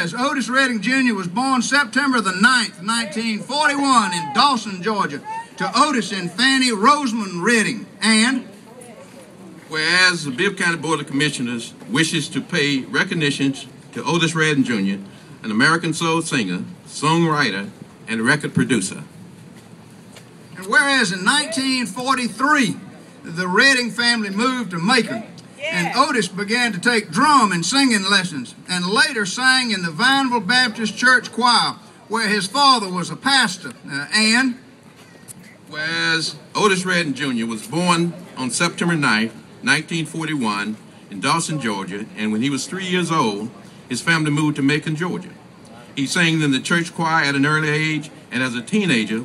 says, Otis Redding, Jr. was born September the 9th, 1941 in Dawson, Georgia, to Otis and Fanny Roseman Redding. And whereas the Bibb County Board of Commissioners wishes to pay recognition to Otis Redding, Jr., an American soul singer, songwriter, and record producer. And whereas in 1943, the Redding family moved to Macon, and Otis began to take drum and singing lessons, and later sang in the Vineville Baptist Church choir, where his father was a pastor. And whereas Otis Redding, Jr. was born on September 9th, 1941 in Dawson, Georgia, and when he was 3 years old, his family moved to Macon, Georgia. He sang in the church choir at an early age, and as a teenager